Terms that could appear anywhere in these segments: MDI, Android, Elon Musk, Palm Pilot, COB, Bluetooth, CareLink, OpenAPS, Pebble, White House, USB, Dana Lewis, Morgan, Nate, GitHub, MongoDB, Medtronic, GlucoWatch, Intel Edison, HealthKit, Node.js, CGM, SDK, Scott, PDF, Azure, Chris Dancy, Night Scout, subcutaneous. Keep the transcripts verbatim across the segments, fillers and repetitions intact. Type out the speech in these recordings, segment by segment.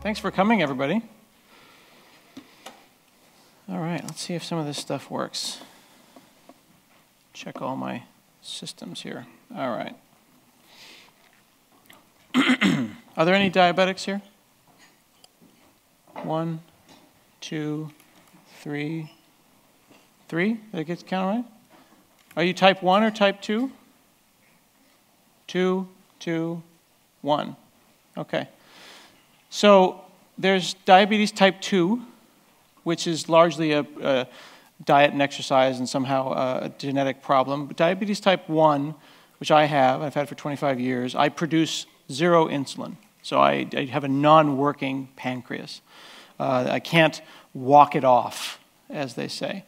Thanks for coming, everybody. All right, let's see if some of this stuff works. Check all my systems here. All right. Are there any diabetics here? One, two, three. Three? Did I get the count right? Are you type one or type two? Two, two, one. Okay. So there's diabetes type two, which is largely a, a diet and exercise and somehow a genetic problem. But diabetes type one, which I have, I've had for twenty-five years, I produce zero insulin. So I, I have a non-working pancreas. Uh, I can't walk it off, as they say.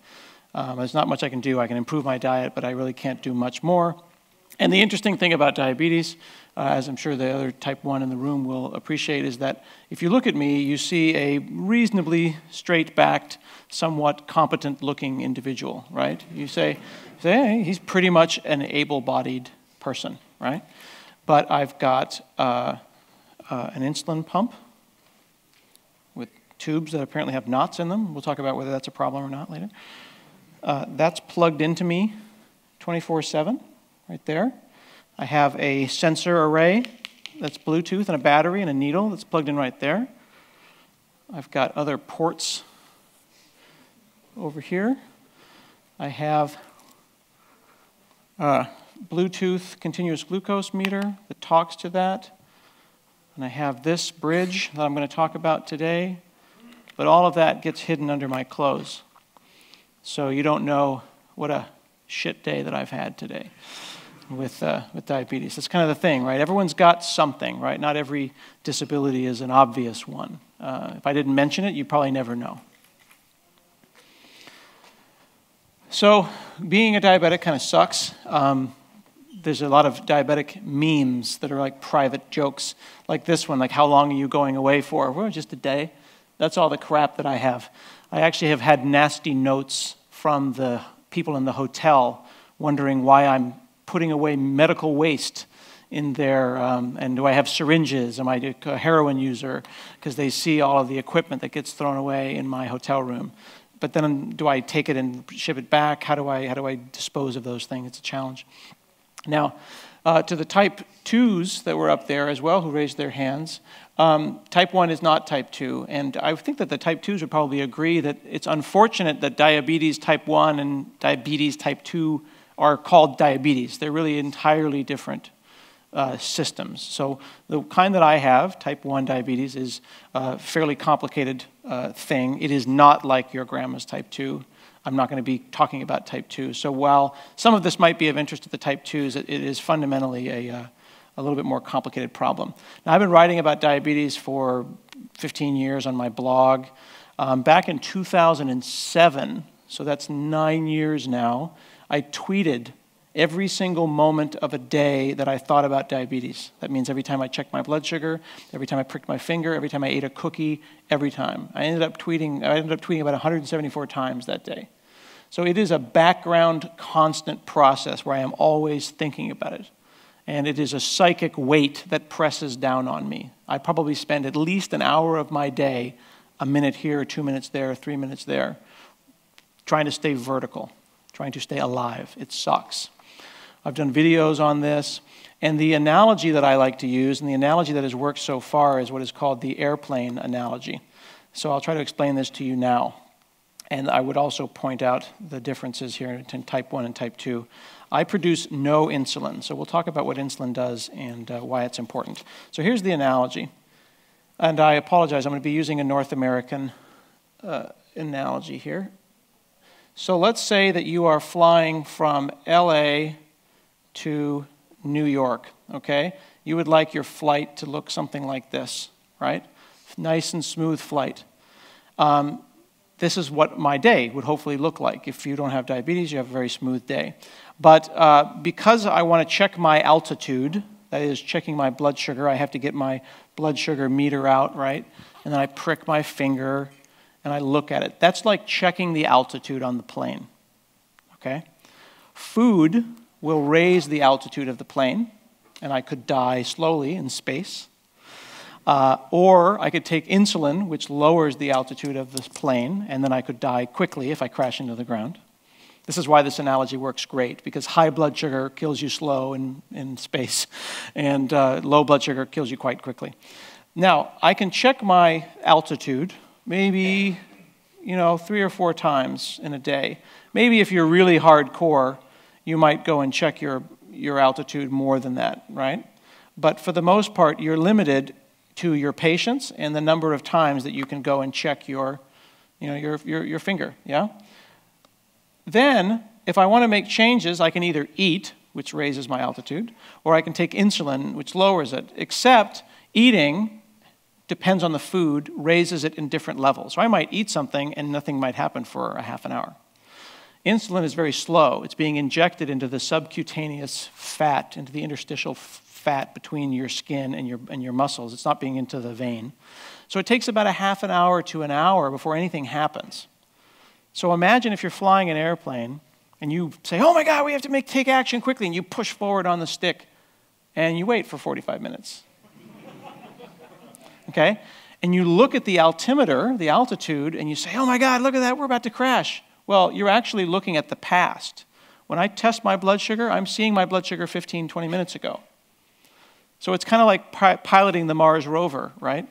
Um, there's not much I can do. I can improve my diet, but I really can't do much more. And the interesting thing about diabetes, uh, as I'm sure the other type one in the room will appreciate, is that if you look at me, you see a reasonably straight-backed, somewhat competent-looking individual, right? You say, say hey, he's pretty much an able-bodied person, right? But I've got uh, uh, an insulin pump with tubes that apparently have knots in them. We'll talk about whether that's a problem or not later. Uh, that's plugged into me twenty-four seven. Right there. I have a sensor array that's Bluetooth and a battery and a needle that's plugged in right there. I've got other ports over here. I have a Bluetooth continuous glucose meter that talks to that. And I have this bridge that I'm going to talk about today. But all of that gets hidden under my clothes. So you don't know what a shit day that I've had today. With, uh, with diabetes. That's kind of the thing, right? Everyone's got something, right? Not every disability is an obvious one. Uh, if I didn't mention it, you'd probably never know. So being a diabetic kind of sucks. Um, there's a lot of diabetic memes that are like private jokes, like this one, like how long are you going away for? Well, just a day. That's all the crap that I have. I actually have had nasty notes from the people in the hotel wondering why I'm putting away medical waste in their, um, and do I have syringes? Am I a heroin user? Because they see all of the equipment that gets thrown away in my hotel room. But then do I take it and ship it back? How do I, how do I dispose of those things? It's a challenge. Now, uh, to the type twos that were up there as well, who raised their hands, um, type one is not type two. And I think that the type twos would probably agree that it's unfortunate that diabetes type one and diabetes type two are called diabetes. They're really entirely different uh, systems. So the kind that I have, type one diabetes, is a fairly complicated uh, thing. It is not like your grandma's type two. I'm not going to be talking about type two. So while some of this might be of interest to the type twos, it, it is fundamentally a, uh, a little bit more complicated problem. Now, I've been writing about diabetes for fifteen years on my blog. Um, back in two thousand seven, so that's nine years now, I tweeted every single moment of a day that I thought about diabetes. That means every time I checked my blood sugar, every time I pricked my finger, every time I ate a cookie, every time. I ended up tweeting, I ended up tweeting about one hundred seventy-four times that day. So it is a background constant process where I am always thinking about it. And it is a psychic weight that presses down on me. I probably spend at least an hour of my day, a minute here, two minutes there, three minutes there, trying to stay vertical. Trying to stay alive. It sucks. I've done videos on this, and the analogy that I like to use, and the analogy that has worked so far, is what is called the airplane analogy. So I'll try to explain this to you now. And I would also point out the differences here in type one and type two. I produce no insulin, so we'll talk about what insulin does and uh, why it's important. So here's the analogy. And I apologize, I'm going to be using a North American uh, analogy here. So let's say that you are flying from L A to New York, okay? You would like your flight to look something like this, right? Nice and smooth flight. Um, this is what my day would hopefully look like. If you don't have diabetes, you have a very smooth day. But uh, because I want to check my altitude, that is checking my blood sugar, I have to get my blood sugar meter out, right? And then I prick my finger, and I look at it. That's like checking the altitude on the plane, okay? Food will raise the altitude of the plane, and I could die slowly in space. Uh, or I could take insulin, which lowers the altitude of this plane, and then I could die quickly if I crash into the ground. This is why this analogy works great, because high blood sugar kills you slow in, in space, and uh, low blood sugar kills you quite quickly. Now, I can check my altitude maybe, you know, three or four times in a day. Maybe if you're really hardcore, you might go and check your, your altitude more than that, right? But for the most part, you're limited to your patients and the number of times that you can go and check your, you know, your, your, your finger, yeah? Then, if I want to make changes, I can either eat, which raises my altitude, or I can take insulin, which lowers it, except eating depends on the food, raises it in different levels. So I might eat something and nothing might happen for a half an hour. Insulin is very slow. It's being injected into the subcutaneous fat, into the interstitial fat between your skin and your, and your muscles. It's not being into the vein. So it takes about a half an hour to an hour before anything happens. So imagine if you're flying an airplane and you say, oh my God, we have to make, take action quickly, and you push forward on the stick and you wait for forty-five minutes, okay? And you look at the altimeter, the altitude, and you say, oh my God, look at that, we're about to crash. Well, you're actually looking at the past. When I test my blood sugar, I'm seeing my blood sugar fifteen, twenty minutes ago. So it's kind of like pi- piloting the Mars rover, right?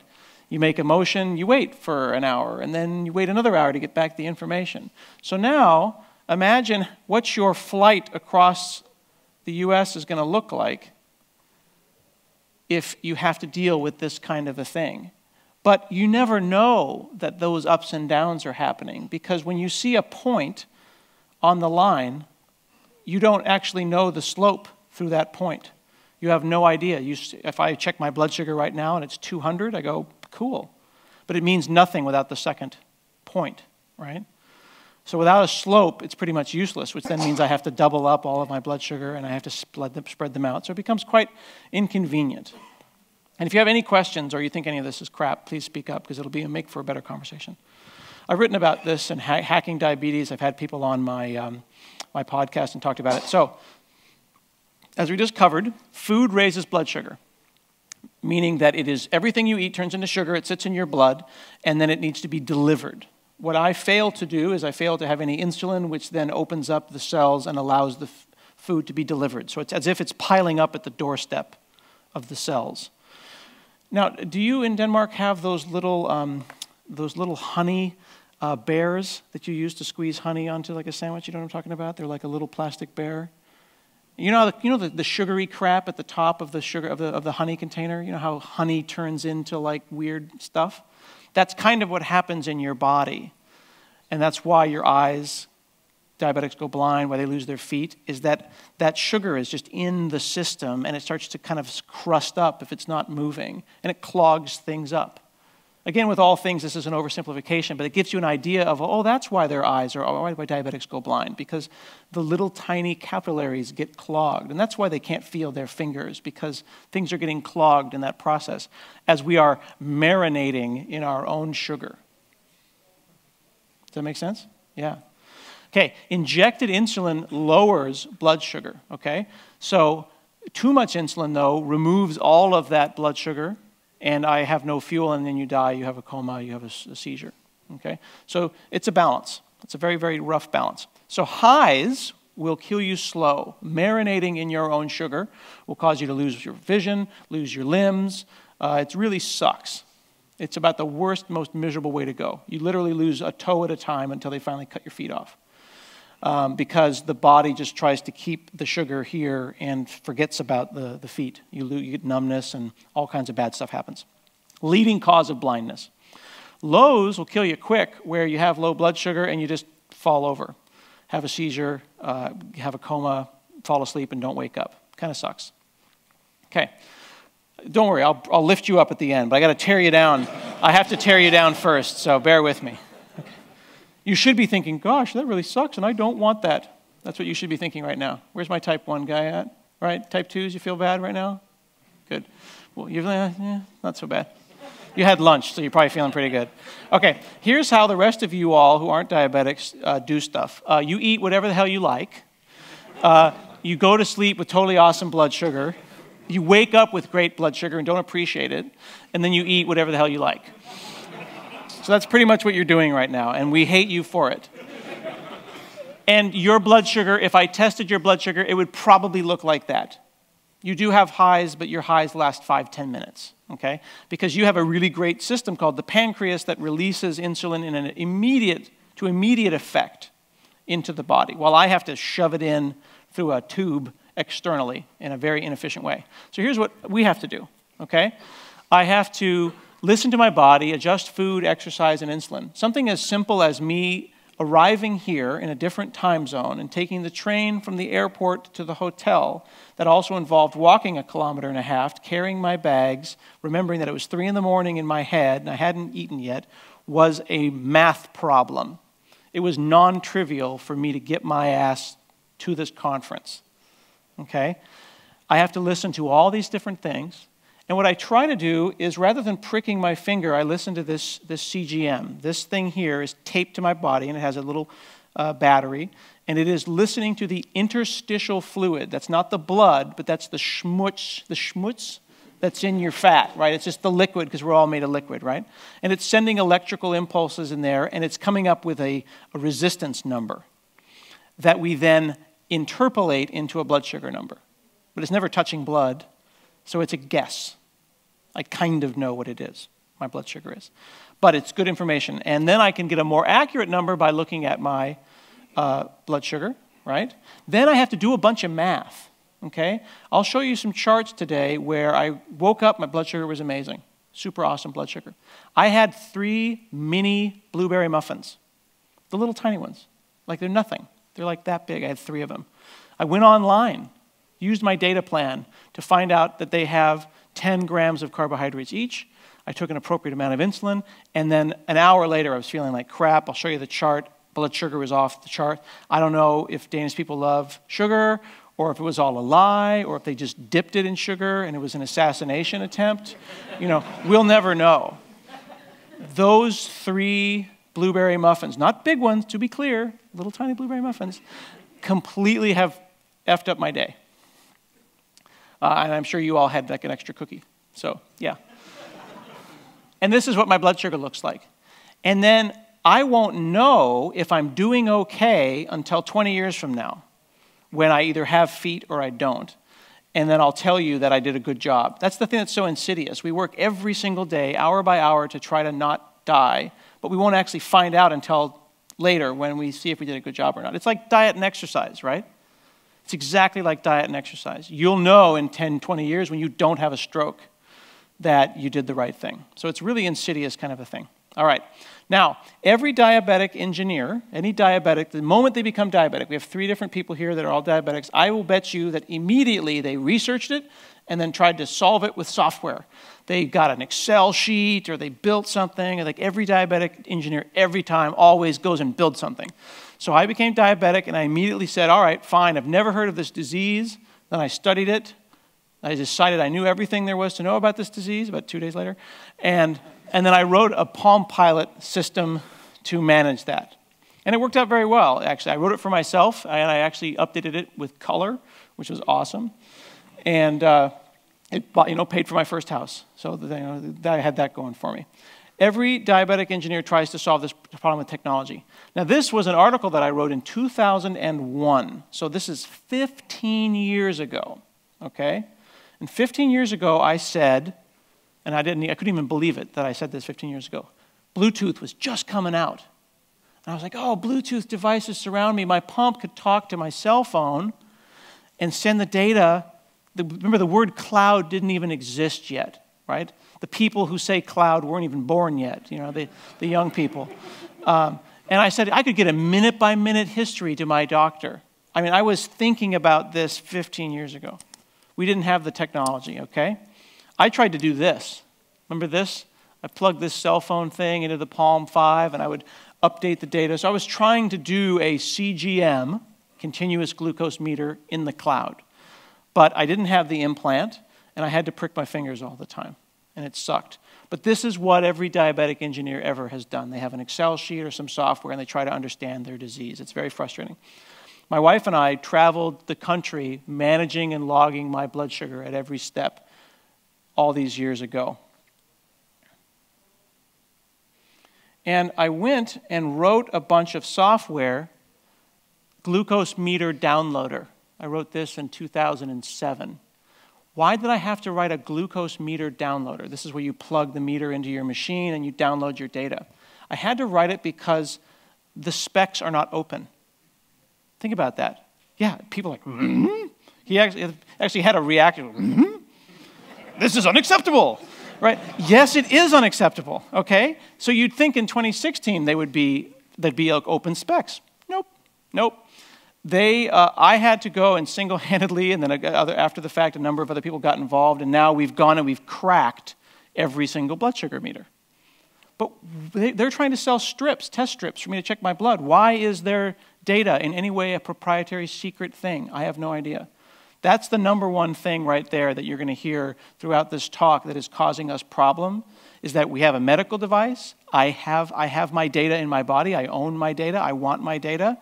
You make a motion, you wait for an hour, and then you wait another hour to get back the information. So now, imagine what your flight across the U S is going to look like if you have to deal with this kind of a thing. But you never know that those ups and downs are happening, because when you see a point on the line, you don't actually know the slope through that point. You have no idea. You, if I check my blood sugar right now and it's two hundred, I go, cool. But it means nothing without the second point, right? So without a slope, it's pretty much useless, which then means I have to double up all of my blood sugar and I have to spread them, spread them out. So it becomes quite inconvenient. And if you have any questions or you think any of this is crap, please speak up, because it'll be a make for a better conversation. I've written about this and ha hacking diabetes. I've had people on my, um, my podcast and talked about it. So as we just covered, food raises blood sugar, meaning that it is everything you eat turns into sugar, it sits in your blood, and then it needs to be delivered. What I fail to do is I fail to have any insulin, which then opens up the cells and allows the food to be delivered. So it's as if it's piling up at the doorstep of the cells. Now, do you in Denmark have those little, um, those little honey uh, bears that you use to squeeze honey onto like a sandwich? You know what I'm talking about? They're like a little plastic bear. You know, the, you know the, the sugary crap at the top of the sugar of the of the honey container. You know how honey turns into like weird stuff. That's kind of what happens in your body, and that's why your eyes, diabetics go blind, why they lose their feet. Is that that sugar is just in the system, and it starts to kind of crust up if it's not moving, and it clogs things up. Again, with all things, this is an oversimplification, but it gives you an idea of, oh, that's why their eyes are, why diabetics go blind, because the little tiny capillaries get clogged, and that's why they can't feel their fingers, because things are getting clogged in that process as we are marinating in our own sugar. Does that make sense? Yeah. Okay, injected insulin lowers blood sugar, okay? So too much insulin, though, removes all of that blood sugar, and I have no fuel, and then you die, you have a coma, you have a, a seizure, okay? So it's a balance. It's a very, very rough balance. So highs will kill you slow. Marinating in your own sugar will cause you to lose your vision, lose your limbs. Uh, it really sucks. It's about the worst, most miserable way to go. You literally lose a toe at a time until they finally cut your feet off, um, because the body just tries to keep the sugar here and forgets about the, the feet. You, lose, you get numbness and all kinds of bad stuff happens. Leading cause of blindness. Lows will kill you quick, where you have low blood sugar and you just fall over, have a seizure, uh, have a coma, fall asleep and don't wake up. Kind of sucks. Okay. Don't worry, I'll, I'll lift you up at the end, but I got to tear you down. I have to tear you down first, so bear with me. Okay. You should be thinking, gosh, that really sucks, and I don't want that. That's what you should be thinking right now. Where's my type one guy at? Right? Type twos, you feel bad right now? Good. Well, you're, yeah, not so bad. You had lunch, so you're probably feeling pretty good. Okay, here's how the rest of you all who aren't diabetics uh, do stuff. Uh, you eat whatever the hell you like. Uh, you go to sleep with totally awesome blood sugar. You wake up with great blood sugar and don't appreciate it. And then you eat whatever the hell you like. So that's pretty much what you're doing right now, and we hate you for it. And your blood sugar, if I tested your blood sugar, it would probably look like that. You do have highs, but your highs last five, ten minutes, okay? Because you have a really great system called the pancreas that releases insulin in an immediate, to immediate effect into the body, while I have to shove it in through a tube externally in a very inefficient way. So here's what we have to do, okay? I have to listen to my body, adjust food, exercise, and insulin. Something as simple as me arriving here in a different time zone and taking the train from the airport to the hotel that also involved walking a kilometer and a half, carrying my bags, remembering that it was three in the morning in my head and I hadn't eaten yet, was a math problem. It was non-trivial for me to get my ass to this conference, okay? I have to listen to all these different things. And what I try to do is, rather than pricking my finger, I listen to this, this C G M. This thing here is taped to my body, and it has a little uh, battery. And it is listening to the interstitial fluid. That's not the blood, but that's the schmutz, the schmutz that's in your fat, right? It's just the liquid, because we're all made of liquid, right? And it's sending electrical impulses in there, and it's coming up with a, a resistance number that we then interpolate into a blood sugar number. But it's never touching blood, so it's a guess. I kind of know what it is, my blood sugar is. But it's good information. And then I can get a more accurate number by looking at my uh, blood sugar, right? Then I have to do a bunch of math, okay? I'll show you some charts today where I woke up, my blood sugar was amazing. Super awesome blood sugar. I had three mini blueberry muffins. The little tiny ones. Like they're nothing. They're like that big. I had three of them. I went online, used my data plan to find out that they have ten grams of carbohydrates each. I took an appropriate amount of insulin, and then an hour later I was feeling like crap. I'll show you the chart. Blood sugar was off the chart. I don't know if Danish people love sugar, or if it was all a lie, or if they just dipped it in sugar and it was an assassination attempt. You know, we'll never know. Those three blueberry muffins, not big ones, to be clear, little tiny blueberry muffins, completely have effed up my day. Uh, and I'm sure you all had like an extra cookie. So, yeah. And this is what my blood sugar looks like. And then I won't know if I'm doing okay until twenty years from now, when I either have feet or I don't. And then I'll tell you that I did a good job. That's the thing that's so insidious. We work every single day, hour by hour, to try to not die, but we won't actually find out until later when we see if we did a good job or not. It's like diet and exercise, right? It's exactly like diet and exercise. You'll know in ten, twenty years when you don't have a stroke that you did the right thing. So it's really insidious kind of a thing. All right. Now, every diabetic engineer, any diabetic, the moment they become diabetic, we have three different people here that are all diabetics, I will bet you that immediately they researched it and then tried to solve it with software. They got an Excel sheet or they built something. Like every diabetic engineer every time always goes and builds something. So I became diabetic, and I immediately said, all right, fine, I've never heard of this disease. Then I studied it. I decided I knew everything there was to know about this disease, about two days later. And, and then I wrote a Palm Pilot system to manage that. And it worked out very well, actually. I wrote it for myself, and I actually updated it with color, which was awesome. And uh, it you know, paid for my first house. So you know, I had that going for me. Every diabetic engineer tries to solve this problem with technology. Now, this was an article that I wrote in two thousand one. So this is fifteen years ago, okay? And fifteen years ago, I said, and I didn't, I couldn't even believe it that I said this fifteen years ago. Bluetooth was just coming out. And I was like, oh, Bluetooth devices surround me. My pump could talk to my cell phone and send the data. The, remember, the word cloud didn't even exist yet, right? The people who say cloud weren't even born yet, you know, the, the young people. Um, and I said, I could get a minute-by-minute history to my doctor. I mean, I was thinking about this fifteen years ago. We didn't have the technology, okay? I tried to do this. Remember this? I plugged this cell phone thing into the Palm five, and I would update the data. So I was trying to do a C G M, continuous glucose meter, in the cloud. But I didn't have the implant, and I had to prick my fingers all the time. And it sucked. But this is what every diabetic engineer ever has done. They have an Excel sheet or some software, and they try to understand their disease. It's very frustrating. My wife and I traveled the country managing and logging my blood sugar at every step all these years ago. And I went and wrote a bunch of software, Glucose Meter Downloader. I wrote this in two thousand seven. Why did I have to write a glucose meter downloader? This is where you plug the meter into your machine and you download your data. I had to write it because the specs are not open. Think about that. Yeah, people are like, mm-hmm. He actually, actually had a reaction. Mm-hmm. This is unacceptable, right? Yes, it is unacceptable, okay? So you'd think in twenty sixteen they would be, they'd be like open specs. Nope, nope. They, uh, I had to go and single-handedly, and then other, after the fact, a number of other people got involved, and now we've gone and we've cracked every single blood sugar meter. But they, they're trying to sell strips, test strips, for me to check my blood. Why is their data in any way a proprietary secret thing? I have no idea. That's the number one thing right there that you're going to hear throughout this talk that is causing us problem, is that we have a medical device. I have, I have my data in my body. I own my data. I want my data.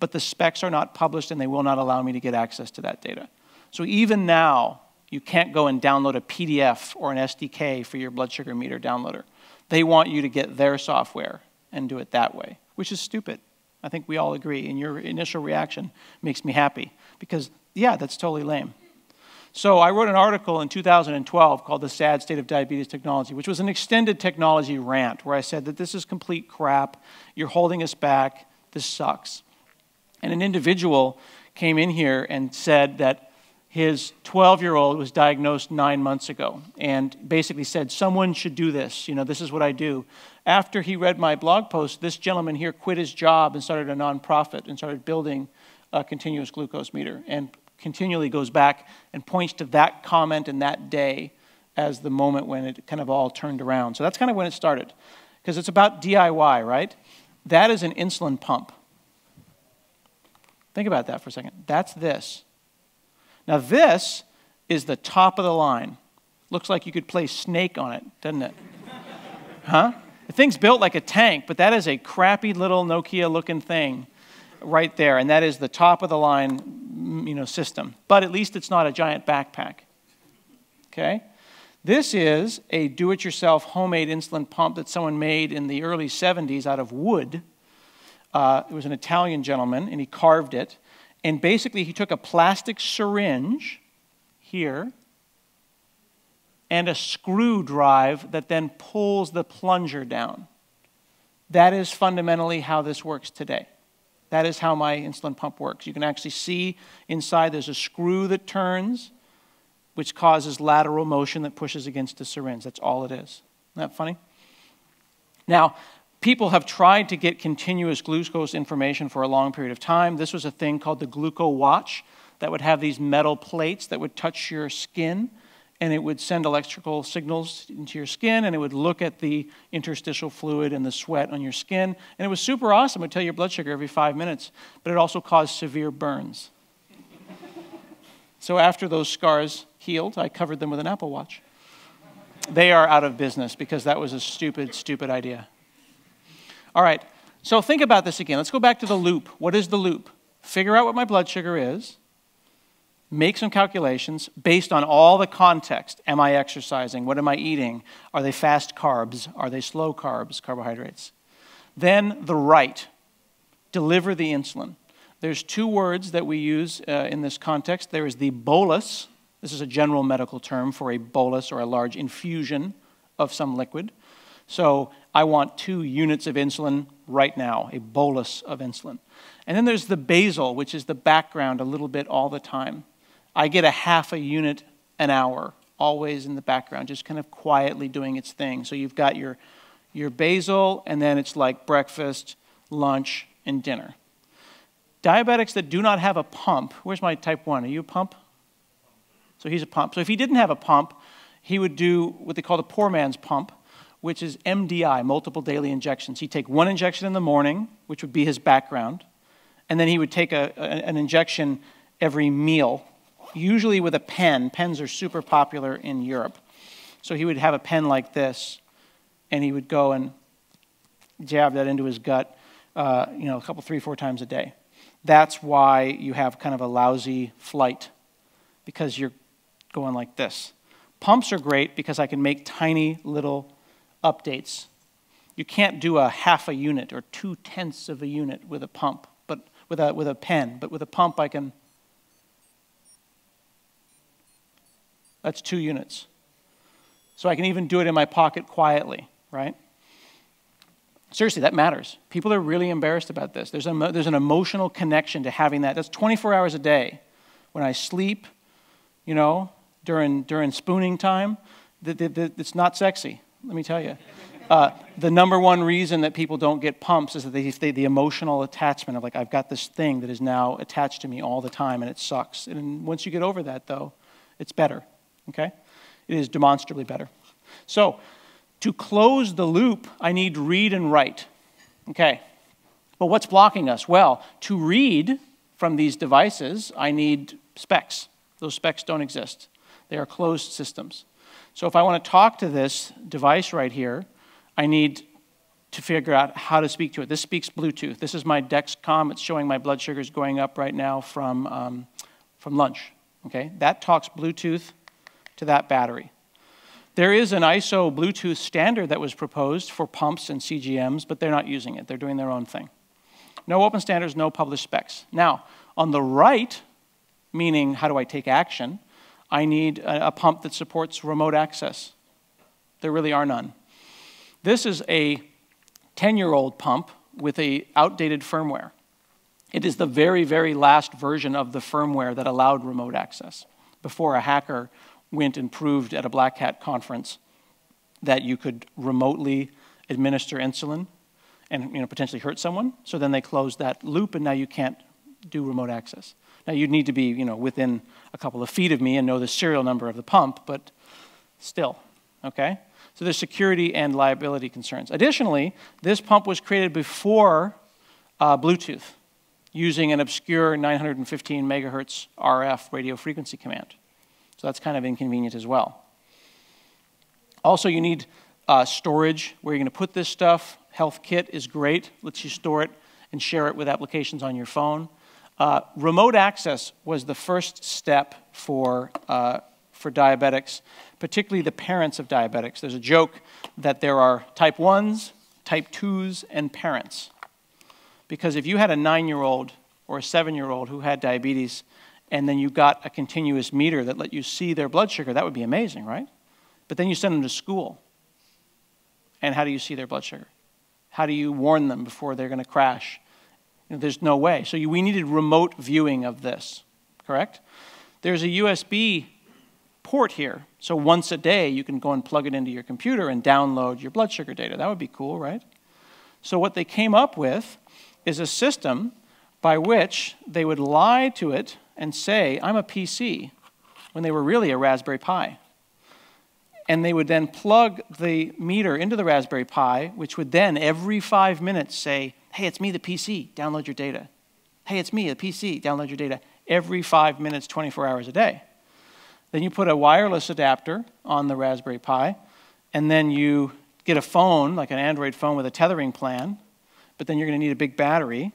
But the specs are not published, and they will not allow me to get access to that data. So even now, you can't go and download a P D F or an S D K for your blood sugar meter downloader. They want you to get their software and do it that way, which is stupid. I think we all agree, and your initial reaction makes me happy because, yeah, that's totally lame. So I wrote an article in two thousand twelve called The Sad State of Diabetes Technology, which was an extended technology rant where I said that this is complete crap, you're holding us back, this sucks. And an individual came in here and said that his twelve-year-old was diagnosed nine months ago and basically said, someone should do this. You know, this is what I do. After he read my blog post, this gentleman here quit his job and started a nonprofit and started building a continuous glucose meter, and continually goes back and points to that comment and that day as the moment when it kind of all turned around. So that's kind of when it started, because it's about D I Y, right? That is an insulin pump. Think about that for a second. That's this. Now this is the top of the line. Looks like you could play Snake on it, doesn't it? Huh? The thing's built like a tank, but that is a crappy little Nokia-looking thing right there, and that is the top of the line, you know, system. But at least it's not a giant backpack. Okay? This is a do-it-yourself homemade insulin pump that someone made in the early seventies out of wood. Uh, it was an Italian gentleman, and he carved it. And basically, he took a plastic syringe here and a screw drive that then pulls the plunger down. That is fundamentally how this works today. That is how my insulin pump works. You can actually see inside there's a screw that turns, which causes lateral motion that pushes against the syringe. That's all it is. Isn't that funny? Now, people have tried to get continuous glucose information for a long period of time. This was a thing called the GlucoWatch that would have these metal plates that would touch your skin, and it would send electrical signals into your skin, and it would look at the interstitial fluid and the sweat on your skin. And it was super awesome. It would tell your blood sugar every five minutes, but it also caused severe burns. So after those scars healed, I covered them with an Apple Watch. They are out of business because that was a stupid, stupid idea. All right, so think about this again. Let's go back to the loop. What is the loop? Figure out what my blood sugar is, make some calculations based on all the context. Am I exercising? What am I eating? Are they fast carbs? Are they slow carbs, carbohydrates? Then the write, deliver the insulin. There's two words that we use uh, in this context. There is the bolus. This is a general medical term for a bolus or a large infusion of some liquid. So I want two units of insulin right now, a bolus of insulin. And then there's the basal, which is the background a little bit all the time. I get a half a unit an hour, always in the background, just kind of quietly doing its thing. So you've got your, your basal, and then it's like breakfast, lunch, and dinner. Diabetics that do not have a pump, where's my type one? Are you a pump? So he's a pump. So if he didn't have a pump, he would do what they call the poor man's pump, which is M D I, multiple daily injections. He'd take one injection in the morning, which would be his background, and then he would take a, a, an injection every meal, usually with a pen. Pens are super popular in Europe. So he would have a pen like this, and he would go and jab that into his gut, uh, you know, a couple, three, four times a day. That's why you have kind of a lousy flight, because you're going like this. Pumps are great because I can make tiny little updates. You can't do a half a unit or two-tenths of a unit with a pump, but with a, with a pen. But with a pump, I can... That's two units. So I can even do it in my pocket quietly, right? Seriously, that matters. People are really embarrassed about this. There's, a, there's an emotional connection to having that. That's twenty-four hours a day. When I sleep, you know, during, during spooning time, the, the, the, it's not sexy, let me tell you. Uh, the number one reason that people don't get pumps is that they, they, the emotional attachment of, like, I've got this thing that is now attached to me all the time, and it sucks. And once you get over that, though, it's better, okay? It is demonstrably better. So, to close the loop, I need read and write. Okay, but what's blocking us? Well, to read from these devices, I need specs. Those specs don't exist. They are closed systems. So if I want to talk to this device right here, I need to figure out how to speak to it. This speaks Bluetooth. This is my Dexcom. It's showing my blood sugars going up right now from, um, from lunch. Okay, that talks Bluetooth to that battery. There is an I S O Bluetooth standard that was proposed for pumps and C G Ms, but they're not using it. They're doing their own thing. No open standards, no published specs. Now, on the right, meaning how do I take action, I need a, a pump that supports remote access. There really are none. This is a ten-year-old pump with an outdated firmware. It is the very, very last version of the firmware that allowed remote access before a hacker went and proved at a Black Hat conference that you could remotely administer insulin and, you know, potentially hurt someone. So then they closed that loop, and now you can't do remote access. Now, you'd need to be, you know, within a couple of feet of me and know the serial number of the pump, but still, okay? So there's security and liability concerns. Additionally, this pump was created before uh, Bluetooth using an obscure nine hundred fifteen megahertz R F radio frequency command. So that's kind of inconvenient as well. Also, you need uh, storage where you're going to put this stuff. HealthKit is great. Lets you store it and share it with applications on your phone. Uh, remote access was the first step for, uh, for diabetics, particularly the parents of diabetics. There's a joke that there are type ones, type twos, and parents. Because if you had a nine-year-old or a seven-year-old who had diabetes, and then you got a continuous meter that let you see their blood sugar, that would be amazing, right? But then you send them to school. And how do you see their blood sugar? How do you warn them before they're going to crash? You know, there's no way. So you, we needed remote viewing of this, correct? There's a U S B port here. So once a day, you can go and plug it into your computer and download your blood sugar data. That would be cool, right? So what they came up with is a system by which they would lie to it and say, I'm a P C, when they were really a Raspberry Pi. And they would then plug the meter into the Raspberry Pi, which would then every five minutes say, hey, it's me, the P C, download your data. Hey, it's me, the P C, download your data. Every five minutes, twenty-four hours a day. Then you put a wireless adapter on the Raspberry Pi, and then you get a phone, like an Android phone with a tethering plan, but then you're going to need a big battery.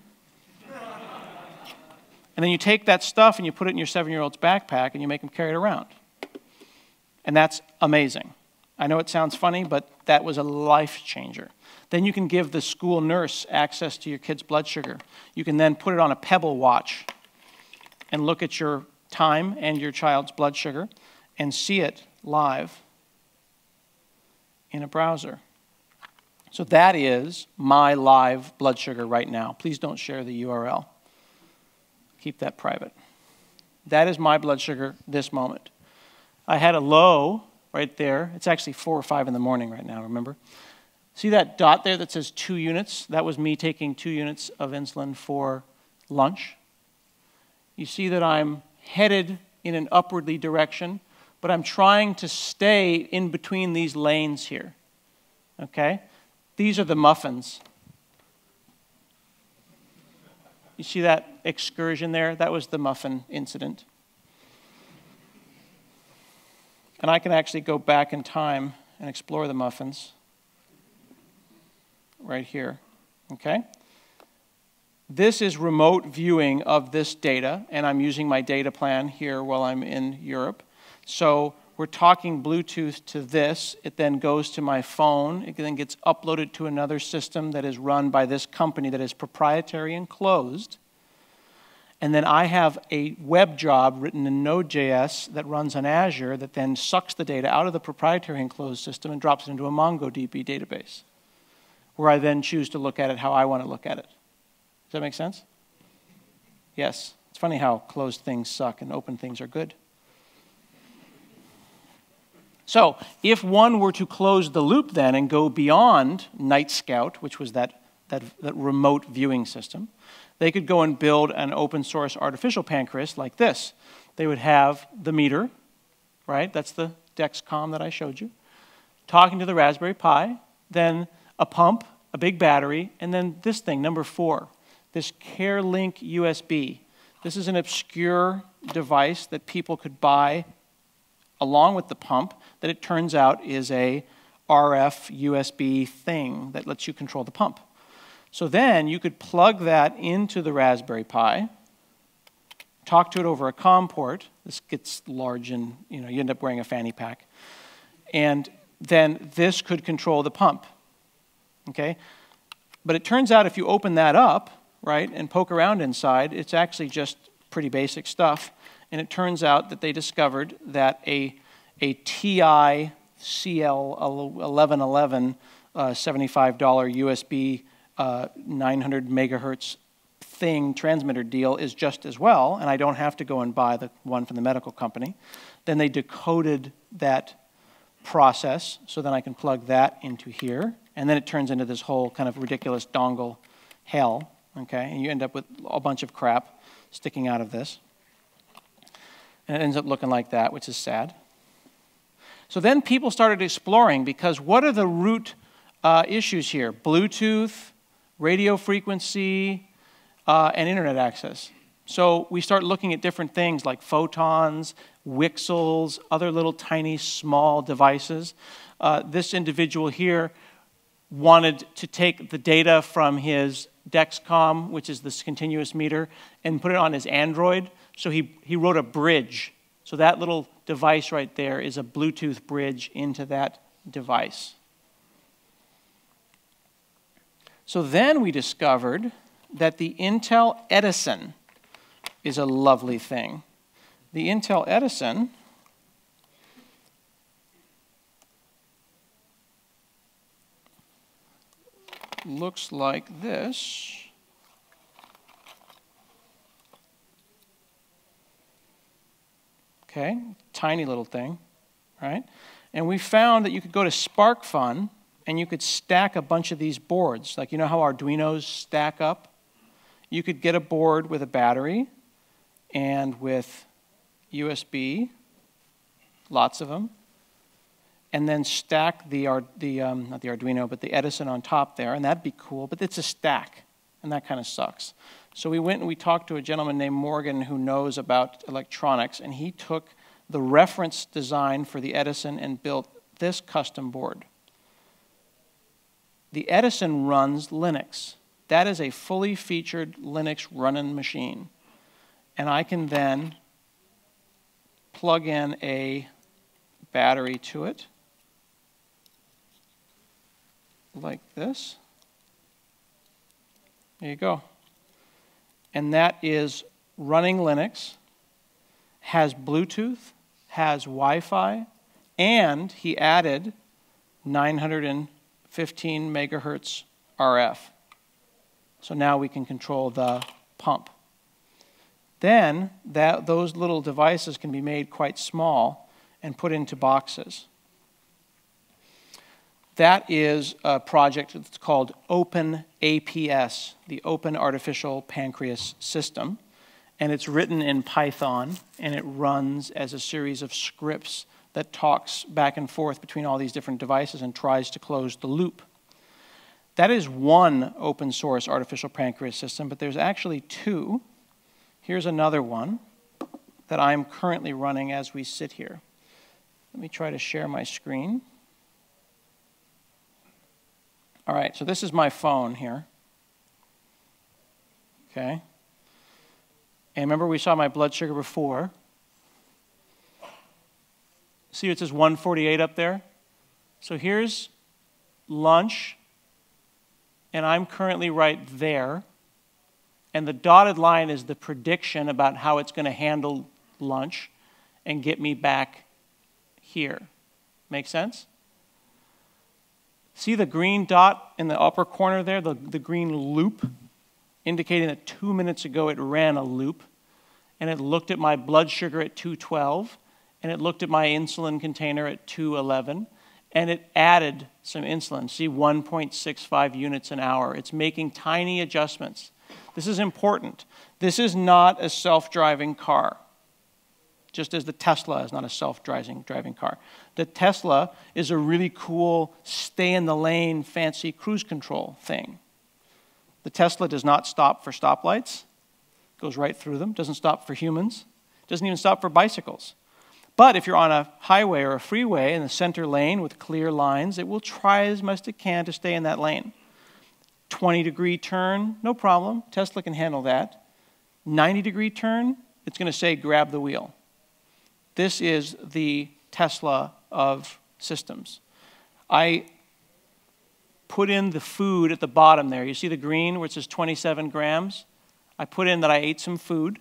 And then you take that stuff and you put it in your seven-year-old's backpack and you make them carry it around. And that's amazing. I know it sounds funny, but that was a life changer. Then you can give the school nurse access to your kid's blood sugar. You can then put it on a Pebble watch and look at your time and your child's blood sugar and see it live in a browser. So that is my live blood sugar right now. Please don't share the U R L. Keep that private. That is my blood sugar this moment. I had a low right there. It's actually four or five in the morning right now, remember? See that dot there that says two units? That was me taking two units of insulin for lunch. You see that I'm headed in an upwardly direction, but I'm trying to stay in between these lanes here, okay? These are the muffins. You see that excursion there? That was the muffin incident. And I can actually go back in time and explore the muffins. right here, okay? This is remote viewing of this data, and I'm using my data plan here while I'm in Europe. So we're talking Bluetooth to this. It then goes to my phone. It then gets uploaded to another system that is run by this company that is proprietary and closed. And then I have a web job written in Node dot J S that runs on Azure that then sucks the data out of the proprietary and closed system and drops it into a MongoDB database, where I then choose to look at it how I want to look at it. Does that make sense? Yes. It's funny how closed things suck and open things are good. So if one were to close the loop then and go beyond Night Scout, which was that, that, that remote viewing system, they could go and build an open source artificial pancreas like this. They would have the meter, right? That's the Dexcom that I showed you, talking to the Raspberry Pi, then a pump, a big battery, and then this thing, number four. This CareLink U S B. This is an obscure device that people could buy along with the pump that it turns out is a R F U S B thing that lets you control the pump. So then you could plug that into the Raspberry Pi, talk to it over a COM port. This gets large and you know you end up wearing a fanny pack. And then this could control the pump. Okay? But it turns out if you open that up, right, and poke around inside, it's actually just pretty basic stuff. And it turns out that they discovered that a, a T I C L eleven eleven uh, seventy-five dollar U S B uh, nine hundred megahertz thing transmitter deal is just as well, and I don't have to go and buy the one from the medical company. Then they decoded that process, so then I can plug that into here, and then it turns into this whole kind of ridiculous dongle hell. Okay, and you end up with a bunch of crap sticking out of this. And it ends up looking like that, which is sad. So then people started exploring, because what are the root uh, issues here? Bluetooth, radio frequency, uh, and internet access. So we start looking at different things like photons, wixels, other little tiny small devices. Uh, this individual here wanted to take the data from his Dexcom, which is this continuous meter, and put it on his Android. So he, he wrote a bridge. So that little device right there is a Bluetooth bridge into that device. So then we discovered that the Intel Edison is a lovely thing. The Intel Edison looks like this. Okay, tiny little thing, right? And we found that you could go to SparkFun and you could stack a bunch of these boards. Like, you know how Arduinos stack up? You could get a board with a battery and with U S B, lots of them, and then stack the, the um, not the Arduino, but the Edison on top there, and that'd be cool, but it's a stack, and that kind of sucks. So we went and we talked to a gentleman named Morgan who knows about electronics, and he took the reference design for the Edison and built this custom board. The Edison runs Linux. That is a fully featured Linux running machine. And I can then plug in a battery to it, like this. There you go. And that is running Linux, has Bluetooth, has Wi-Fi, and he added nine hundred fifteen megahertz R F. So now we can control the pump. Then that, those little devices can be made quite small and put into boxes. That is a project that's called OpenAPS, the Open Artificial Pancreas System. And it's written in Python, and it runs as a series of scripts that talks back and forth between all these different devices and tries to close the loop. That is one open source artificial pancreas system, but there's actually two. Here's another one that I'm currently running as we sit here. Let me try to share my screen. All right, so this is my phone here. Okay. And remember we saw my blood sugar before. See it says one forty-eight up there? So here's lunch, and I'm currently right there. And the dotted line is the prediction about how it's going to handle lunch and get me back here. Make sense? See the green dot in the upper corner there, the, the green loop, indicating that two minutes ago it ran a loop, and it looked at my blood sugar at two twelve, and it looked at my insulin container at two eleven, and it added some insulin. See, one point six five units an hour. It's making tiny adjustments. This is important. This is not a self-driving car, just as the Tesla is not a self-driving driving car. The Tesla is a really cool, stay-in-the-lane, fancy cruise control thing. The Tesla does not stop for stoplights. It goes right through them. It doesn't stop for humans. It doesn't even stop for bicycles. But if you're on a highway or a freeway in the center lane with clear lines, it will try as much as it can to stay in that lane. twenty degree turn, no problem. Tesla can handle that. ninety degree turn, it's going to say grab the wheel. This is the Tesla of systems. I put in the food at the bottom there. You see the green where it says twenty-seven grams? I put in that I ate some food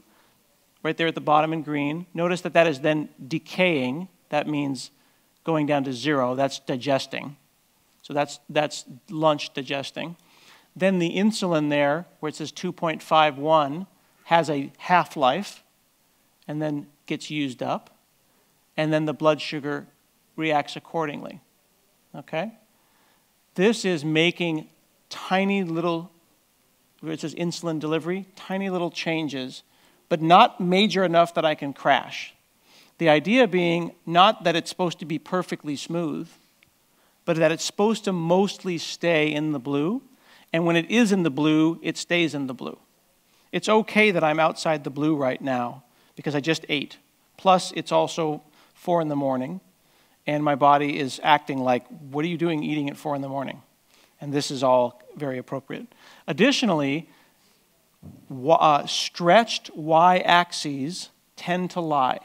right there at the bottom in green. Notice that that is then decaying. That means going down to zero. That's digesting. So that's, that's lunch digesting. Then the insulin there where it says two point five one has a half-life and then gets used up. And then the blood sugar reacts accordingly, okay? This is making tiny little, it says insulin delivery, tiny little changes, but not major enough that I can crash. The idea being not that it's supposed to be perfectly smooth, but that it's supposed to mostly stay in the blue, and when it is in the blue, it stays in the blue. It's okay that I'm outside the blue right now because I just ate. Plus, it's also four in the morning, and my body is acting like, what are you doing eating at four in the morning? And this is all very appropriate. Additionally, uh, stretched y-axes tend to lie.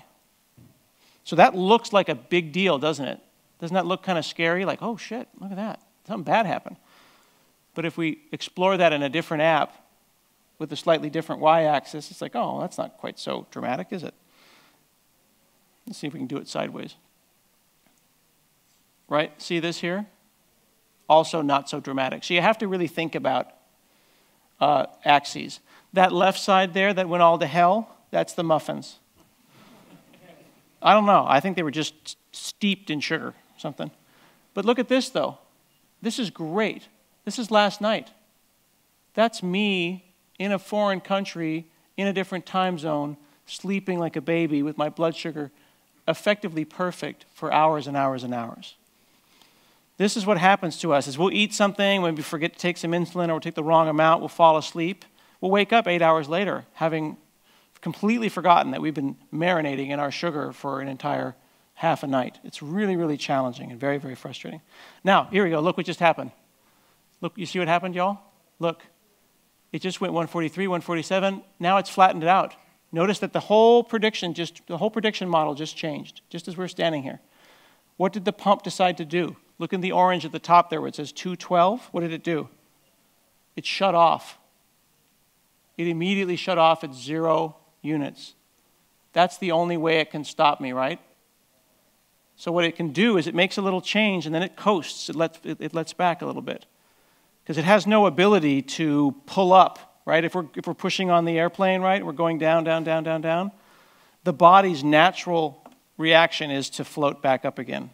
So that looks like a big deal, doesn't it? Doesn't that look kind of scary? Like, oh shit, look at that. Something bad happened. But if we explore that in a different app with a slightly different y-axis, it's like, oh, that's not quite so dramatic, is it? Let's see if we can do it sideways. Right? See this here? Also not so dramatic. So you have to really think about uh, axes. That left side there that went all to hell, that's the muffins. I don't know. I think they were just steeped in sugar or something. But look at this, though. This is great. This is last night. That's me in a foreign country, in a different time zone, sleeping like a baby with my blood sugar effectively perfect for hours and hours and hours. This is what happens to us, is we'll eat something, when we forget to take some insulin or we'll take the wrong amount, we'll fall asleep. We'll wake up eight hours later having completely forgotten that we've been marinating in our sugar for an entire half a night. It's really, really challenging and very, very frustrating. Now, here we go. Look what just happened. Look, you see what happened, y'all? Look. It just went one forty-three, one forty-seven. Now it's flattened it out. Notice that the whole prediction just, the whole prediction model just changed, just as we're standing here. What did the pump decide to do? Look in the orange at the top there where it says two twelve. What did it do? It shut off. It immediately shut off at zero units. That's the only way it can stop me, right? So what it can do is it makes a little change and then it coasts. It lets, it, it lets back a little bit because it has no ability to pull up. Right? If we're, if we're pushing on the airplane, right, we're going down, down, down, down, down, the body's natural reaction is to float back up again.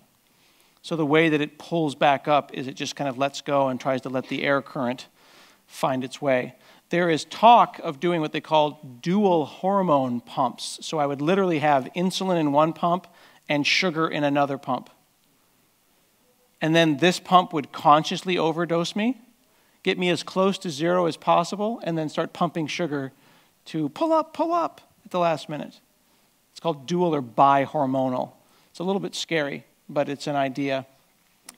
So the way that it pulls back up is it just kind of lets go and tries to let the air current find its way. There is talk of doing what they call dual hormone pumps. So I would literally have insulin in one pump and sugar in another pump. And then this pump would consciously overdose me, get me as close to zero as possible, and then start pumping sugar to pull up, pull up at the last minute. It's called dual or bi-hormonal. It's a little bit scary, but it's an idea.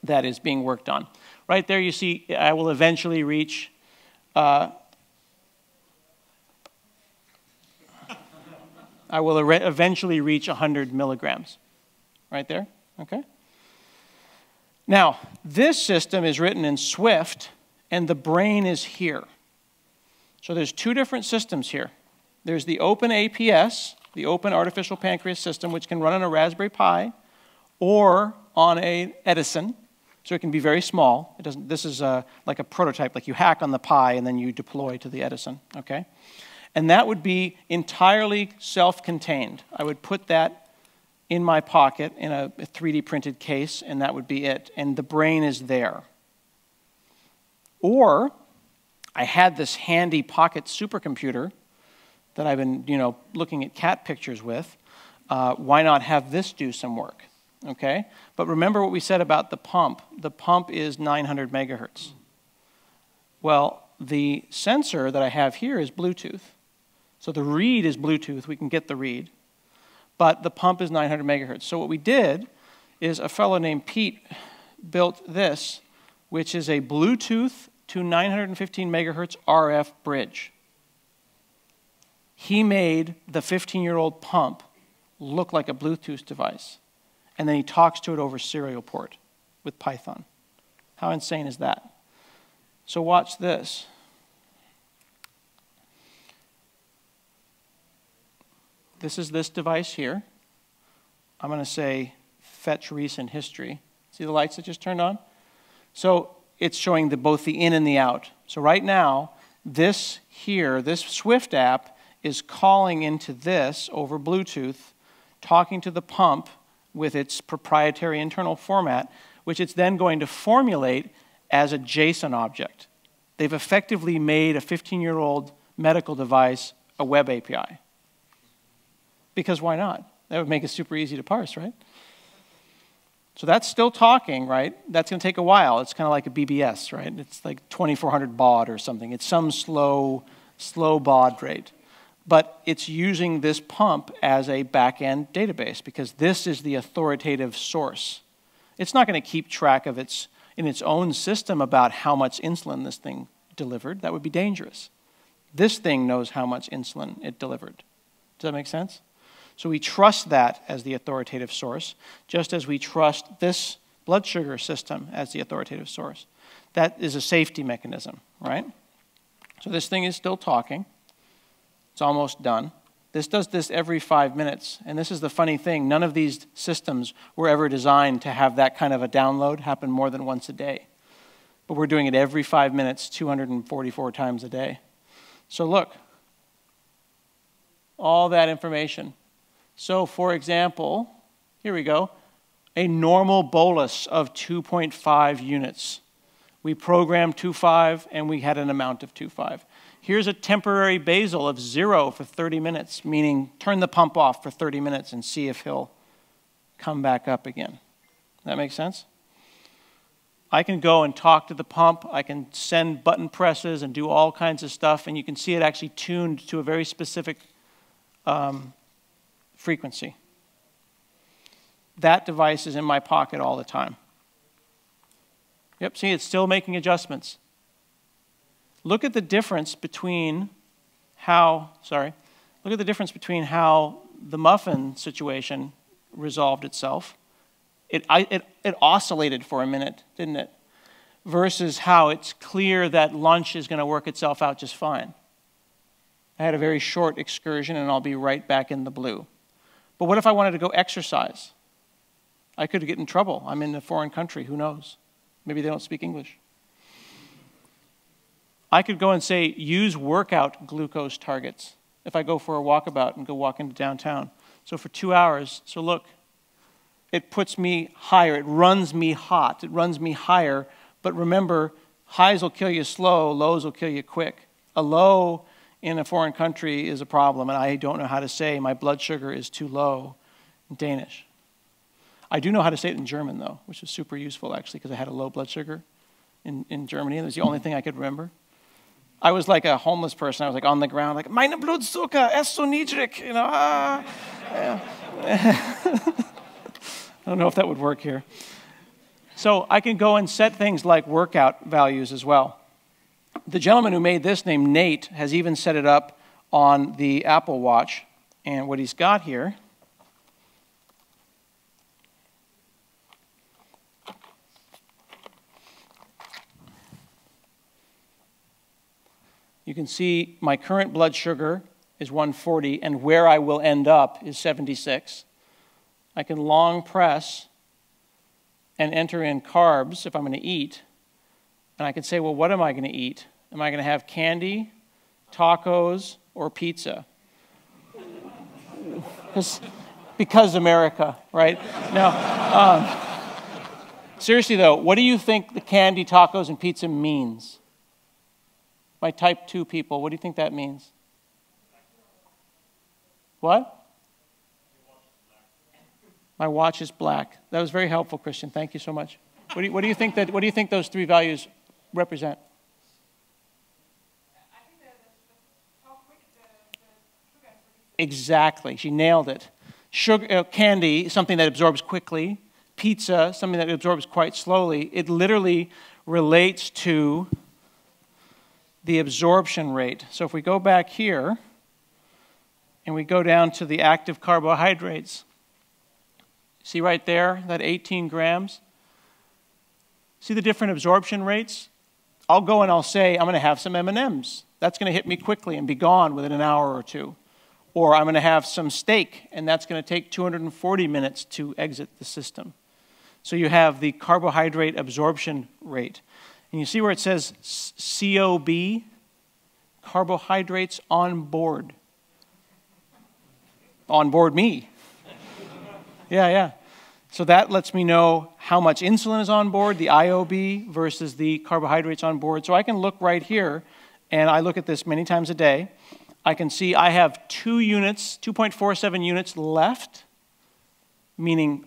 that is being worked on. Right there you see I will eventually reach uh, I will eventually reach one hundred milligrams. Right there, okay? Now, this system is written in Swift, and the brain is here. So there's two different systems here. There's the OpenAPS, the Open Artificial Pancreas System, which can run on a Raspberry Pi or on an Edison, so it can be very small. It doesn't, this is a, like a prototype, like you hack on the Pi and then you deploy to the Edison, okay? And that would be entirely self-contained. I would put that in my pocket in a three D printed case, and that would be it. And the brain is there. Or I had this handy pocket supercomputer that I've been, you know, looking at cat pictures with. Uh, why not have this do some work? Okay. But remember what we said about the pump. The pump is nine hundred megahertz. Well, the sensor that I have here is Bluetooth. So the read is Bluetooth. We can get the read. But the pump is nine hundred megahertz. So what we did is a fellow named Pete built this, which is a Bluetooth to nine hundred fifteen megahertz R F bridge. He made the fifteen-year-old pump look like a Bluetooth device. And then he talks to it over serial port with Python. How insane is that? So watch this. This is this device here. I'm going to say fetch recent history. See the lights that just turned on? So it's showing the, both the in and the out. So right now, this here, this Swift app is calling into this over Bluetooth, talking to the pump with its proprietary internal format, which it's then going to formulate as a JSON object. They've effectively made a fifteen-year-old medical device a web A P I. Because why not? That would make it super easy to parse, right? So that's still talking, right? That's going to take a while. It's kind of like a B B S, right? It's like twenty-four hundred baud or something. It's some slow, slow baud rate. But it's using this pump as a back-end database because this is the authoritative source. It's not going to keep track of its in its own system about how much insulin this thing delivered. That would be dangerous. This thing knows how much insulin it delivered. Does that make sense? So we trust that as the authoritative source, just as we trust this blood sugar system as the authoritative source. That is a safety mechanism, right? So this thing is still talking. It's almost done. This does this every five minutes. And this is the funny thing. None of these systems were ever designed to have that kind of a download happen more than once a day. But we're doing it every five minutes, two hundred forty-four times a day. So look, all that information. So for example, here we go, a normal bolus of two point five units. We programmed two point five and we had an amount of two point five. Here's a temporary basal of zero for thirty minutes, meaning turn the pump off for thirty minutes and see if he'll come back up again. That makes sense? I can go and talk to the pump. I can send button presses and do all kinds of stuff, and you can see it actually tuned to a very specific um, frequency. That device is in my pocket all the time. Yep, see, it's still making adjustments. Look at the difference between how, sorry, look at the difference between how the muffin situation resolved itself. It, I, it, it oscillated for a minute, didn't it? Versus how it's clear that lunch is going to work itself out just fine. I had a very short excursion and I'll be right back in the blue. But what if I wanted to go exercise? I could get in trouble. I'm in a foreign country, who knows? Maybe they don't speak English. I could go and say, use workout glucose targets if I go for a walkabout and go walk into downtown. So for two hours, so look, it puts me higher. It runs me hot. It runs me higher. But remember, highs will kill you slow. Lows will kill you quick. A low in a foreign country is a problem, and I don't know how to say my blood sugar is too low in Danish. I do know how to say it in German, though, which is super useful, actually, because I had a low blood sugar in, in Germany. It was the only thing I could remember. I was like a homeless person. I was like on the ground, like, meine Blutzucker ist so niedrig, you know, ah. I don't know if that would work here. So I can go and set things like workout values as well. The gentleman who made this, named Nate, has even set it up on the Apple Watch. And what he's got here you can see my current blood sugar is one forty, and where I will end up is seventy-six. I can long press and enter in carbs if I'm going to eat. And I can say, well, what am I going to eat? Am I going to have candy, tacos, or pizza? Because America, right? Now, um, seriously, though, what do you think the candy, tacos, and pizza means? My type two people, what do you think that means? What? My watch is black. That was very helpful, Christian. Thank you so much. What do you, what do you think that? What do you think those three values represent? I think that how quick the, the sugar is. Exactly. She nailed it. Sugar, uh, candy, something that absorbs quickly. Pizza, something that absorbs quite slowly. It literally relates to the absorption rate. So if we go back here and we go down to the active carbohydrates, see right there, that eighteen grams? See the different absorption rates? I'll go and I'll say, I'm going to have some M and M's. That's going to hit me quickly and be gone within an hour or two. Or I'm going to have some steak, and that's going to take two hundred forty minutes to exit the system. So you have the carbohydrate absorption rate. And you see where it says C O B, carbohydrates on board. On board me. Yeah, yeah. So that lets me know how much insulin is on board, the I O B versus the carbohydrates on board. So I can look right here, and I look at this many times a day. I can see I have two units, two point four seven units left, meaning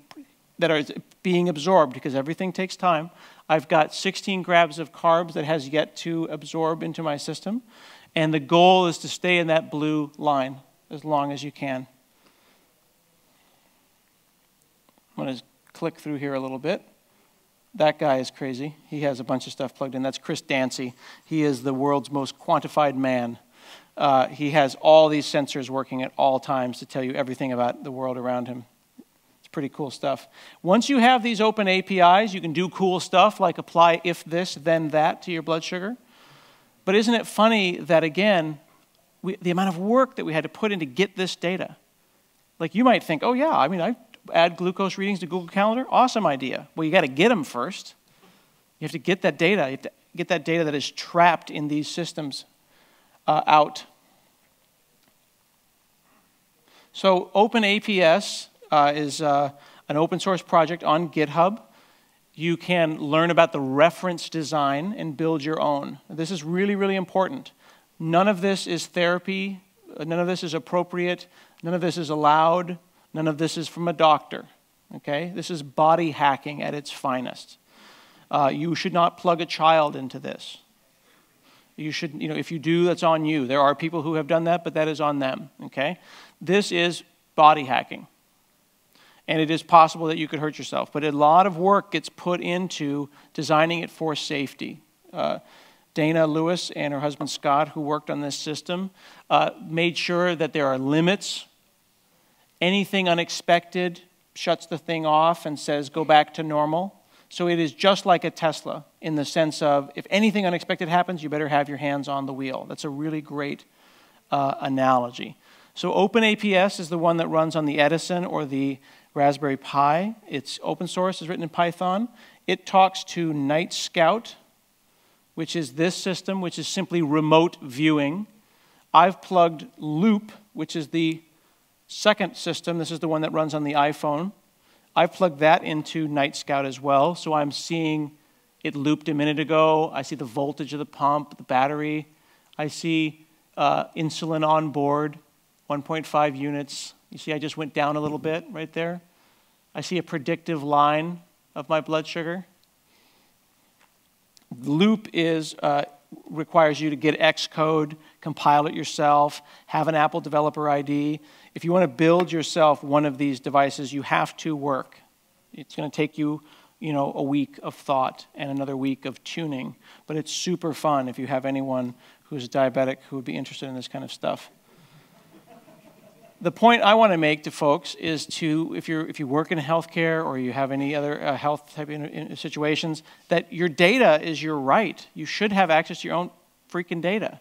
that are being absorbed because everything takes time. I've got sixteen grams of carbs that has yet to absorb into my system. And the goal is to stay in that blue line as long as you can. I'm going to click through here a little bit. That guy is crazy. He has a bunch of stuff plugged in. That's Chris Dancy. He is the world's most quantified man. Uh, he has all these sensors working at all times to tell you everything about the world around him. It's pretty cool stuff. Once you have these open A P Is, you can do cool stuff like apply if this, then that to your blood sugar. But isn't it funny that, again, we, the amount of work that we had to put in to get this data? Like, you might think, oh, yeah, I mean, I've add glucose readings to Google Calendar? Awesome idea. Well, you got to get them first. You have to get that data. You have to get that data that is trapped in these systems uh, out. So OpenAPS uh, is uh, an open source project on GitHub. You can learn about the reference design and build your own. This is really, really important. None of this is therapy. None of this is appropriate. None of this is allowed. None of this is from a doctor, okay? This is body hacking at its finest. Uh, you should not plug a child into this. You should, you know, if you do, that's on you. There are people who have done that, but that is on them, okay? This is body hacking. And it is possible that you could hurt yourself, but a lot of work gets put into designing it for safety. Uh, Dana Lewis and her husband Scott, who worked on this system, uh, made sure that there are limits. Anything unexpected shuts the thing off and says, go back to normal. So it is just like a Tesla in the sense of, if anything unexpected happens, you better have your hands on the wheel. That's a really great uh, analogy. So OpenAPS is the one that runs on the Edison or the Raspberry Pi. It's open source, it's written in Python. It talks to Night Scout, which is this system, which is simply remote viewing. I've plugged Loop, which is the second system. This is the one that runs on the iPhone. I've plugged that into Night Scout as well, so I'm seeing it looped a minute ago. I see the voltage of the pump, the battery. I see uh, insulin on board, one point five units. You see I just went down a little bit right there. I see a predictive line of my blood sugar. Loop is uh, requires you to get Xcode, compile it yourself, have an Apple developer I D. If you want to build yourself one of these devices, you have to work. It's going to take you you know, a week of thought and another week of tuning. But it's super fun if you have anyone who's diabetic who would be interested in this kind of stuff. The point I want to make to folks is to, if you're if you work in healthcare or you have any other uh, health type in, in situations, that your data is your right. You should have access to your own freaking data.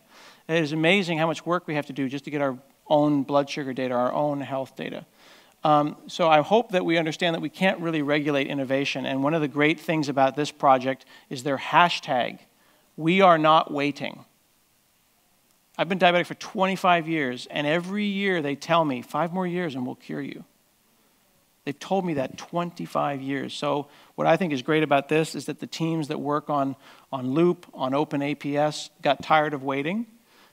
It is amazing how much work we have to do just to get our own blood sugar data, our own health data. Um, so I hope that we understand that we can't really regulate innovation. And one of the great things about this project is their hashtag, we are not waiting. I've been diabetic for twenty-five years, and every year they tell me, five more years and we'll cure you. They've told me that twenty-five years. So what I think is great about this is that the teams that work on, on Loop, on Open A P S, got tired of waiting.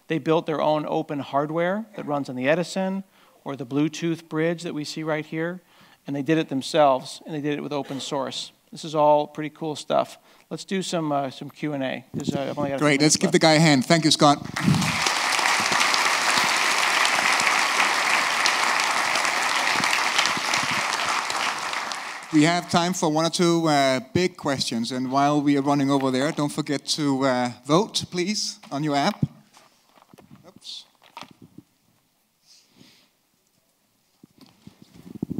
They built their own open hardware that runs on the Edison, or the Bluetooth bridge that we see right here, and they did it themselves, and they did it with open source. This is all pretty cool stuff. Let's do some uh, some Q and A. Uh, Great, let's give the guy a hand. Thank you, Scott. We have time for one or two uh, big questions, and while we are running over there, don't forget to uh, vote, please, on your app.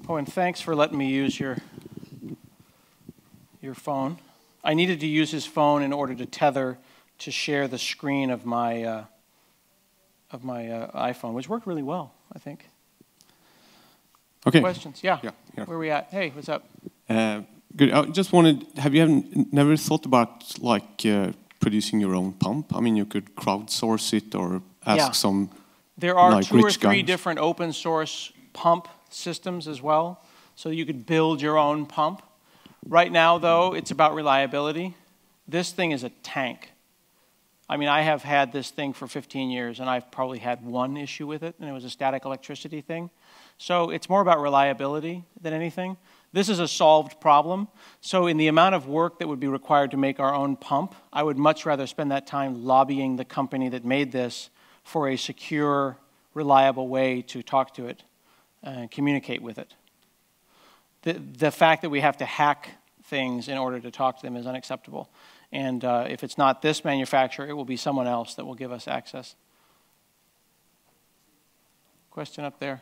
Oh, and thanks for letting me use your, your phone. I needed to use his phone in order to tether to share the screen of my, uh, of my uh, iPhone, which worked really well, I think. Okay. Questions? Yeah. Yeah, yeah. Where are we at? Hey, what's up? Uh, good. I just wanted, have you haven't, never thought about like uh, producing your own pump? I mean, you could crowdsource it or ask yeah. some There are like, two or three guys. different open source pump systems as well, so you could build your own pump. Right now, though, it's about reliability. This thing is a tank. I mean, I have had this thing for fifteen years, and I've probably had one issue with it, and it was a static electricity thing. So it's more about reliability than anything. This is a solved problem. So in the amount of work that would be required to make our own pump, I would much rather spend that time lobbying the company that made this for a secure, reliable way to talk to it and communicate with it. The, the fact that we have to hack things in order to talk to them is unacceptable. And uh, if it's not this manufacturer, it will be someone else that will give us access. Question up there.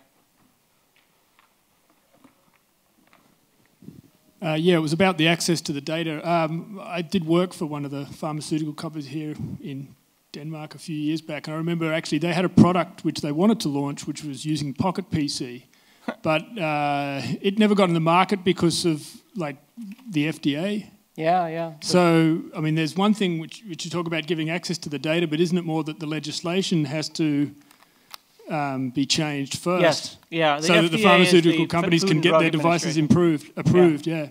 Uh, yeah, it was about the access to the data. Um, I did work for one of the pharmaceutical companies here in Denmark a few years back, and I remember actually they had a product which they wanted to launch, which was using Pocket P C, but uh, it never got in the market because of like the F D A. Yeah, yeah. So I mean, there's one thing which which you talk about giving access to the data, but isn't it more that the legislation has to um, be changed first? Yes. Yeah. So F D A that the pharmaceutical the companies can get their devices improved, approved. Yeah. yeah.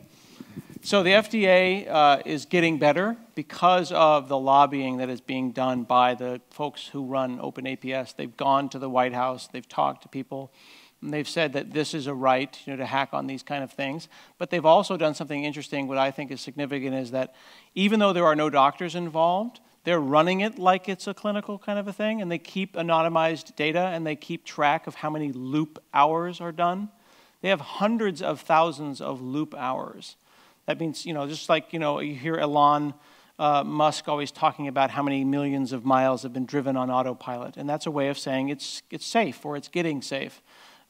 So the F D A uh, is getting better because of the lobbying that is being done by the folks who run Open A P S. They've gone to the White House, they've talked to people, and they've said that this is a right, you know, to hack on these kind of things. But they've also done something interesting, what I think is significant, is that even though there are no doctors involved, they're running it like it's a clinical kind of a thing, and they keep anonymized data, and they keep track of how many loop hours are done. They have hundreds of thousands of loop hours. That means, you know, just like, you know, you hear Elon uh, Musk always talking about how many millions of miles have been driven on autopilot. And that's a way of saying it's, it's safe, or it's getting safe.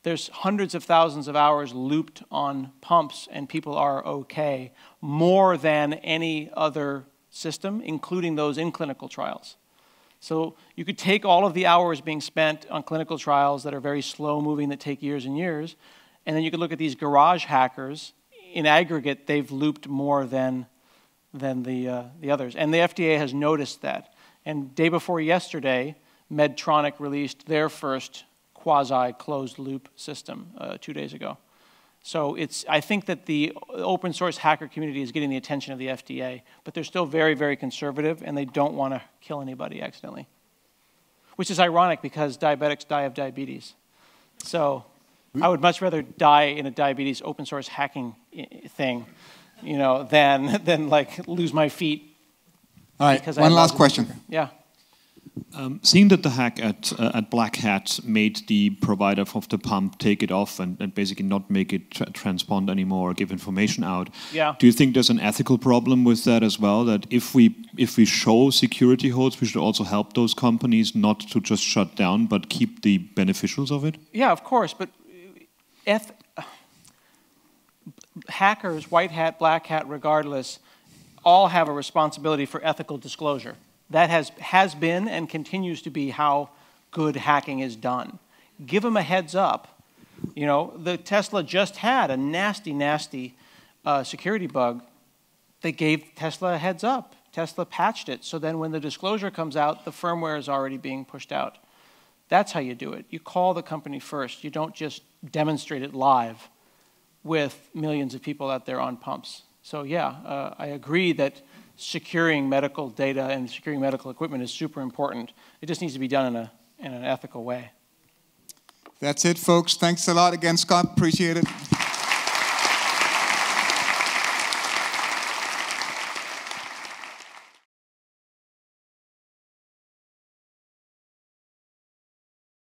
There's hundreds of thousands of hours looped on pumps, and people are okay, more than any other system, including those in clinical trials. So you could take all of the hours being spent on clinical trials that are very slow moving, that take years and years, and then you could look at these garage hackers. In aggregate, they've looped more than, than the, uh, the others. And the F D A has noticed that. And day before yesterday, Medtronic released their first quasi-closed-loop system uh, two days ago. So it's, I think that the open-source hacker community is getting the attention of the F D A, but they're still very, very conservative, and they don't want to kill anybody accidentally, which is ironic because diabetics die of diabetes. So I would much rather die in a diabetes open source hacking thing, you know, than, than like lose my feet. All right, one last question. Yeah. Um, seeing that the hack at, uh, at Black Hat made the provider of the pump take it off and, and basically not make it tra transpond anymore or give information out, yeah. do you think there's an ethical problem with that as well? That if we if we show security holes, we should also help those companies not to just shut down, but keep the beneficials of it? Yeah, of course. But F hackers, White Hat, Black Hat, regardless, all have a responsibility for ethical disclosure. That has, has been and continues to be how good hacking is done. Give them a heads up. You know, the Tesla just had a nasty, nasty uh, security bug. They gave Tesla a heads up. Tesla patched it. So then when the disclosure comes out, the firmware is already being pushed out. That's how you do it. You call the company first. You don't just demonstrate it live with millions of people out there on pumps. So yeah, uh, I agree that securing medical data and securing medical equipment is super important. It just needs to be done in, a, in an ethical way. That's it, folks. Thanks a lot again, Scott. Appreciate it.